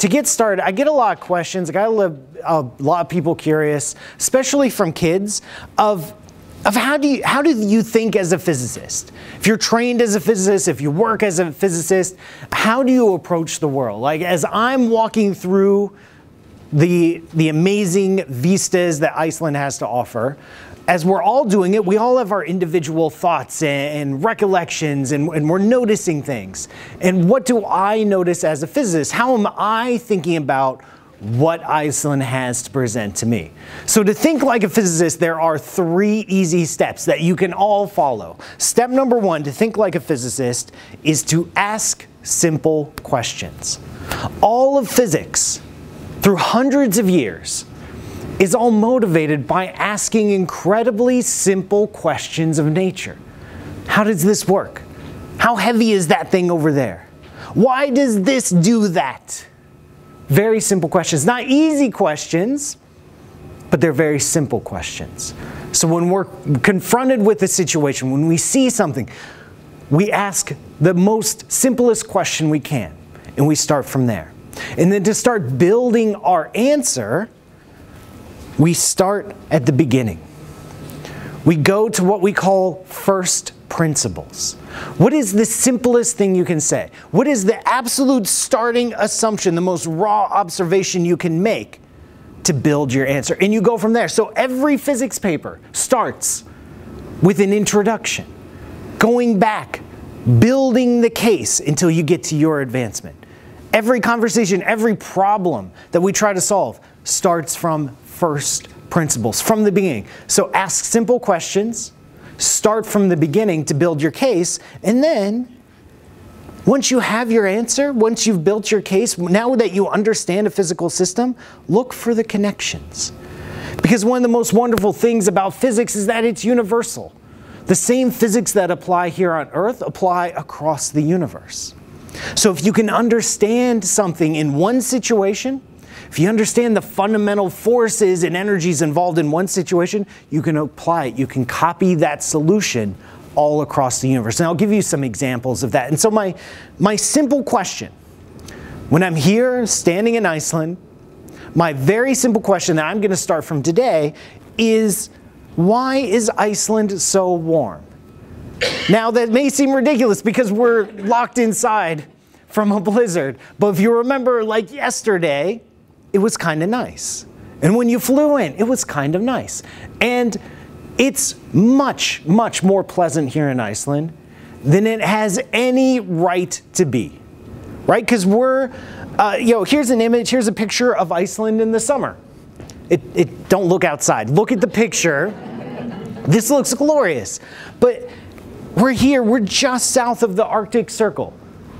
to get started, I get a lot of questions. I got a lot of people curious, especially from kids, of how do you think as a physicist? If you're trained as a physicist, if you work as a physicist, how do you approach the world? Like, as I'm walking through the amazing vistas that Iceland has to offer, as we're all doing it, we all have our individual thoughts and recollections, and we're noticing things. And what do I notice as a physicist? How am I thinking about what Iceland has to present to me? So to think like a physicist, there are three easy steps that you can all follow. Step number one, to think like a physicist, is to ask simple questions. All of physics, through hundreds of years, is all motivated by asking incredibly simple questions of nature. How does this work? How heavy is that thing over there? Why does this do that? Very simple questions, not easy questions, but they're very simple questions. So when we're confronted with a situation, when we see something, we ask the most simplest question we can, and we start from there. And then to start building our answer, we start at the beginning. We go to what we call first principles. What is the simplest thing you can say? What is the absolute starting assumption, the most raw observation you can make to build your answer? And you go from there. So every physics paper starts with an introduction, going back, building the case until you get to your advancement. Every conversation, every problem that we try to solve starts from first principles, from the beginning. So ask simple questions, start from the beginning to build your case, and then once you have your answer, once you've built your case, now that you understand a physical system, look for the connections. Because one of the most wonderful things about physics is that it's universal. The same physics that apply here on Earth apply across the universe. So if you can understand something in one situation, if you understand the fundamental forces and energies involved in one situation, you can apply it. You can copy that solution all across the universe. And I'll give you some examples of that. And so my simple question, when I'm here standing in Iceland, my very simple question that I'm going to start from today is, why is Iceland so warm? Now, that may seem ridiculous because we're locked inside from a blizzard, but if you remember, like yesterday, it was kind of nice. And when you flew in, it was kind of nice. And it's much, much more pleasant here in Iceland than it has any right to be, right? Because we're, here's an image, here's a picture of Iceland in the summer. Don't look outside, look at the picture. This looks glorious, but we're here, we're just south of the Arctic Circle.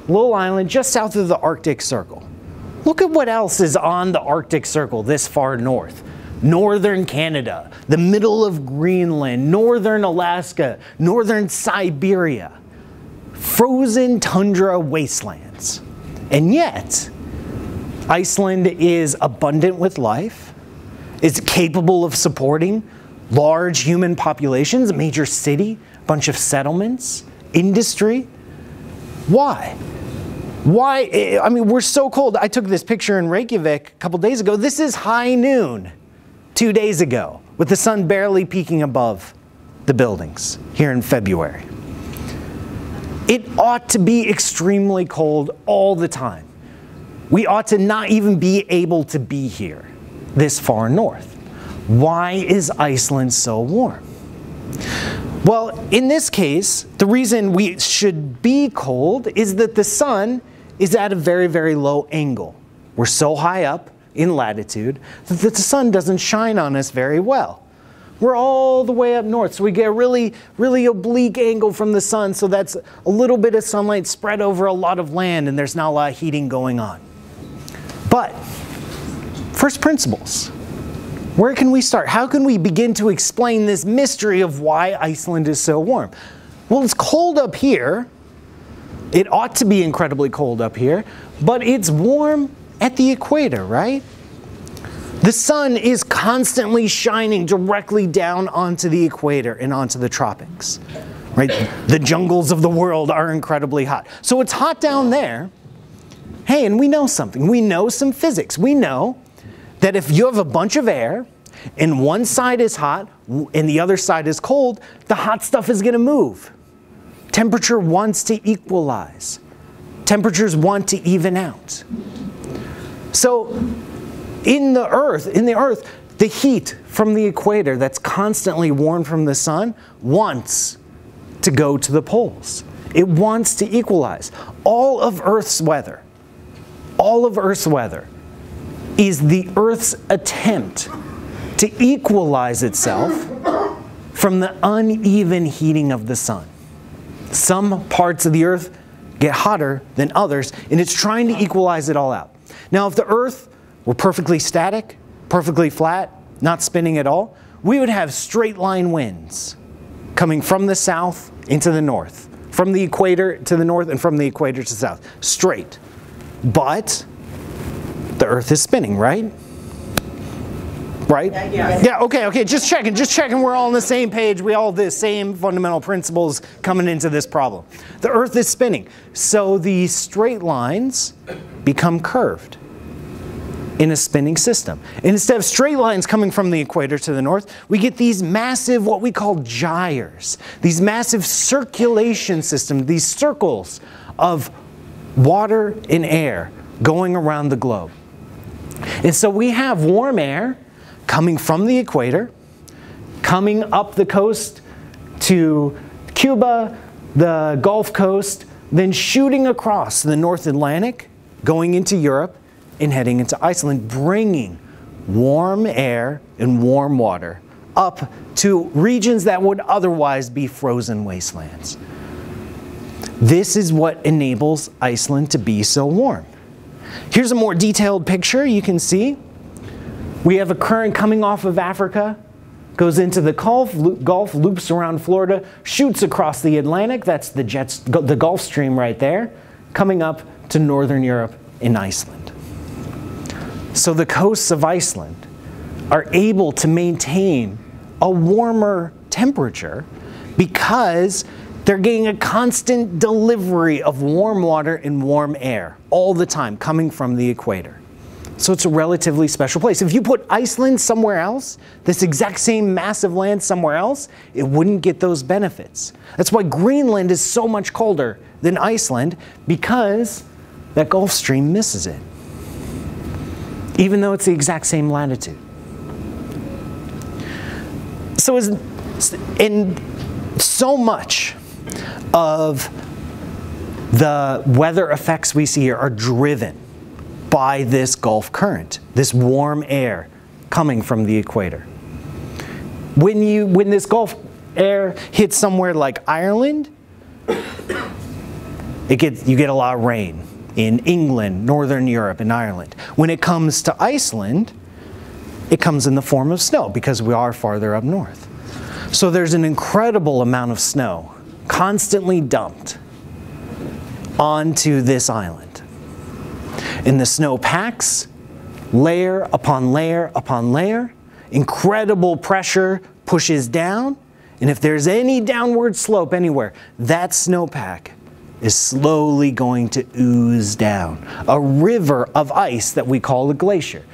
Little island, just south of the Arctic Circle. Look at what else is on the Arctic Circle this far north. Northern Canada, the middle of Greenland, northern Alaska, northern Siberia. Frozen tundra wastelands. And yet, Iceland is abundant with life. It's capable of supporting large human populations, a major city, a bunch of settlements, industry. Why? Why? I mean, we're so cold. I took this picture in Reykjavik a couple days ago. This is high noon 2 days ago, with the sun barely peeking above the buildings here in February. It ought to be extremely cold all the time. We ought to not even be able to be here this far north. Why is Iceland so warm? Well, in this case, the reason we should be cold is that the sun is at a very, very low angle. We're so high up in latitude that the sun doesn't shine on us very well. We're all the way up north, so we get a really, really oblique angle from the sun, so that's a little bit of sunlight spread over a lot of land, and there's not a lot of heating going on. But first principles. Where can we start? How can we begin to explain this mystery of why Iceland is so warm? Well, it's cold up here. It ought to be incredibly cold up here, but it's warm at the equator, right? The sun is constantly shining directly down onto the equator and onto the tropics, right? The jungles of the world are incredibly hot. So it's hot down there, hey, and we know something. We know some physics. We know that if you have a bunch of air and one side is hot and the other side is cold, the hot stuff is going to move. Temperature wants to equalize. Temperatures want to even out. So in the Earth, the heat from the equator that's constantly warm from the sun wants to go to the poles. It wants to equalize. All of Earth's weather is the Earth's attempt to equalize itself from the uneven heating of the sun. Some parts of the Earth get hotter than others, and it's trying to equalize it all out. Now, if the Earth were perfectly static, perfectly flat, not spinning at all, we would have straight line winds coming from the south into the north, from the equator to the north, and from the equator to the south, straight. But the Earth is spinning, right? Right? Yeah, okay, just checking we're all on the same page, we all have the same fundamental principles coming into this problem. The Earth is spinning, so the straight lines become curved in a spinning system. And instead of straight lines coming from the equator to the north, we get these massive, what we call gyres, these massive circulation systems, these circles of water and air going around the globe. And so we have warm air coming from the equator, coming up the coast to Cuba, the Gulf Coast, then shooting across the North Atlantic, going into Europe, and heading into Iceland, bringing warm air and warm water up to regions that would otherwise be frozen wastelands. This is what enables Iceland to be so warm. Here's a more detailed picture. You can see we have a current coming off of Africa, goes into the Gulf, loops around Florida, shoots across the Atlantic. That's the Gulf Stream right there, coming up to Northern Europe and Iceland. So the coasts of Iceland are able to maintain a warmer temperature because they're getting a constant delivery of warm water and warm air all the time coming from the equator. So it's a relatively special place. If you put Iceland somewhere else, this exact same massive land somewhere else, it wouldn't get those benefits. That's why Greenland is so much colder than Iceland, because that Gulf Stream misses it, even though it's the exact same latitude. So so much of the weather effects we see here are driven by this Gulf current, this warm air coming from the equator. When this Gulf air hits somewhere like Ireland, you get a lot of rain in England, Northern Europe, and Ireland. When it comes to Iceland, it comes in the form of snow because we are farther up north. So there's an incredible amount of snow constantly dumped onto this island. And the snow packs layer upon layer upon layer. Incredible pressure pushes down, and if there's any downward slope anywhere, that snowpack is slowly going to ooze down, a river of ice that we call a glacier.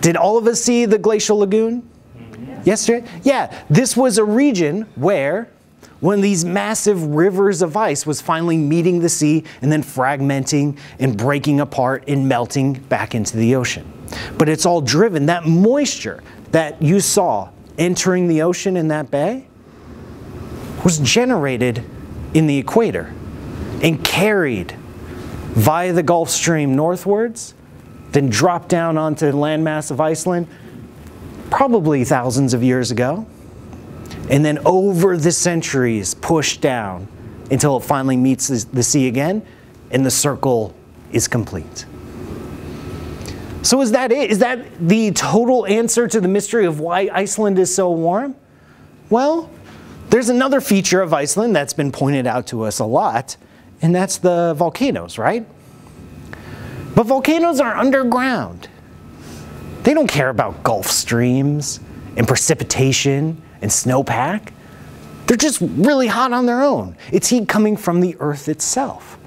Did all of us see the glacial lagoon yesterday? Yeah, this was a region where one of these massive rivers of ice was finally meeting the sea and then fragmenting and breaking apart and melting back into the ocean. But it's all driven, that moisture that you saw entering the ocean in that bay was generated in the equator and carried via the Gulf Stream northwards, then dropped down onto the landmass of Iceland, probably thousands of years ago, and then over the centuries pushed down until it finally meets the sea again, and the circle is complete. So is that it? Is that the total answer to the mystery of why Iceland is so warm? Well, there's another feature of Iceland that's been pointed out to us a lot, and that's the volcanoes, right? But volcanoes are underground. They don't care about Gulf streams and precipitation and snowpack. They're just really hot on their own. It's heat coming from the Earth itself.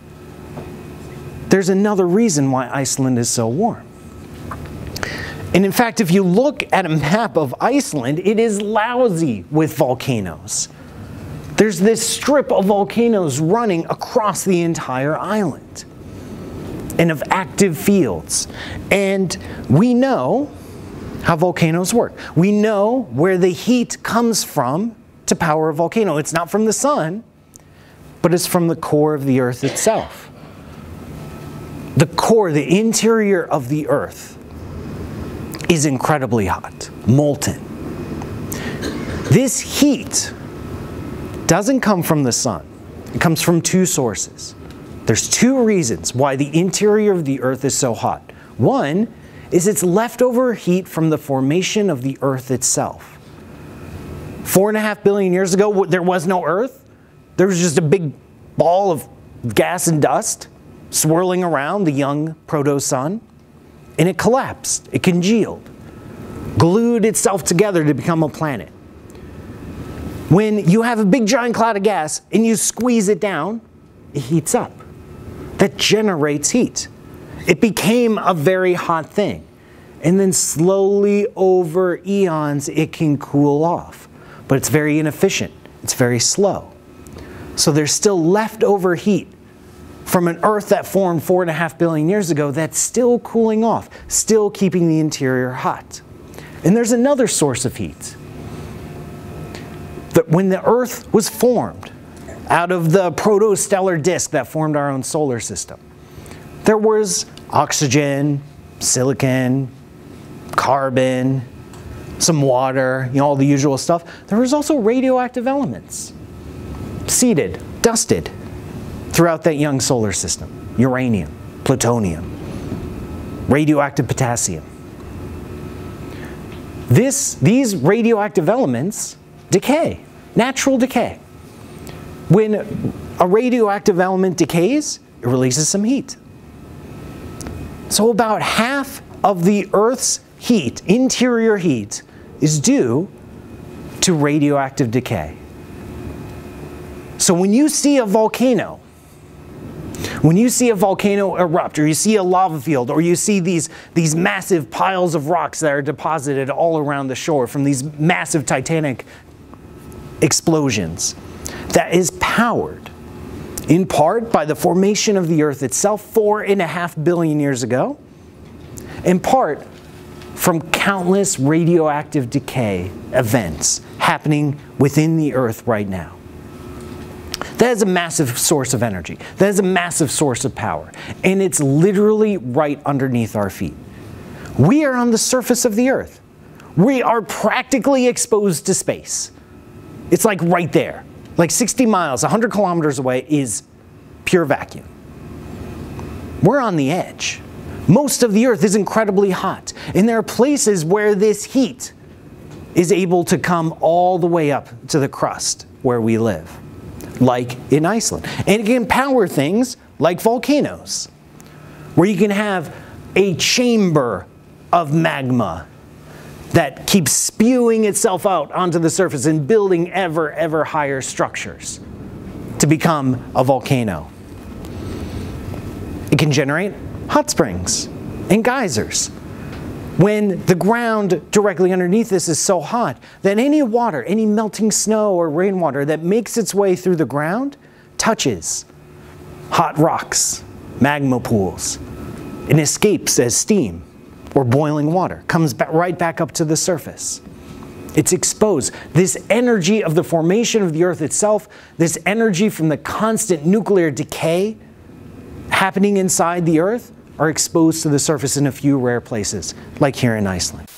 There's another reason why Iceland is so warm. And in fact, if you look at a map of Iceland, it is lousy with volcanoes. There's this strip of volcanoes running across the entire island and of active fields. And we know how volcanoes work. We know where the heat comes from to power a volcano. It's not from the sun, but it's from the core of the earth itself. The core, the interior of the earth, is incredibly hot, molten. This heat doesn't come from the sun. It comes from two sources. There's two reasons why the interior of the earth is so hot. One is it's leftover heat from the formation of the earth itself. 4.5 billion years ago, there was no earth. There was just a big ball of gas and dust swirling around the young proto-sun. And it collapsed, it congealed, glued itself together to become a planet. When you have a big giant cloud of gas and you squeeze it down, it heats up. That generates heat. It became a very hot thing. And then slowly over eons, it can cool off. But it's very inefficient, it's very slow. So there's still leftover heat from an Earth that formed 4.5 billion years ago that's still cooling off, still keeping the interior hot. And there's another source of heat. That when the Earth was formed out of the protostellar disk that formed our own solar system, there was oxygen, silicon, carbon, some water, all the usual stuff. There was also radioactive elements, seeded, dusted, throughout that young solar system. Uranium, plutonium, radioactive potassium. These radioactive elements decay, natural decay. When a radioactive element decays, it releases some heat. So about half of the Earth's heat, interior heat, is due to radioactive decay. So when you see a volcano, when you see a volcano erupt, or you see a lava field, or you see these massive piles of rocks that are deposited all around the shore from these massive titanic explosions, that is powered in part by the formation of the Earth itself 4.5 billion years ago, in part from countless radioactive decay events happening within the Earth right now. That is a massive source of energy. That is a massive source of power. And it's literally right underneath our feet. We are on the surface of the Earth. We are practically exposed to space. It's like right there. Like 60 miles, 100 kilometers away is pure vacuum. We're on the edge. Most of the Earth is incredibly hot. And there are places where this heat is able to come all the way up to the crust where we live, like in Iceland. And it can power things like volcanoes, where you can have a chamber of magma that keeps spewing itself out onto the surface and building ever, ever higher structures to become a volcano. It can generate hot springs and geysers. When the ground directly underneath this is so hot that any water, any melting snow or rainwater that makes its way through the ground touches hot rocks, magma pools, and escapes as steam or boiling water, comes right back up to the surface. It's exposed. This energy of the formation of the Earth itself, this energy from the constant nuclear decay happening inside the Earth, are exposed to the surface in a few rare places, like here in Iceland.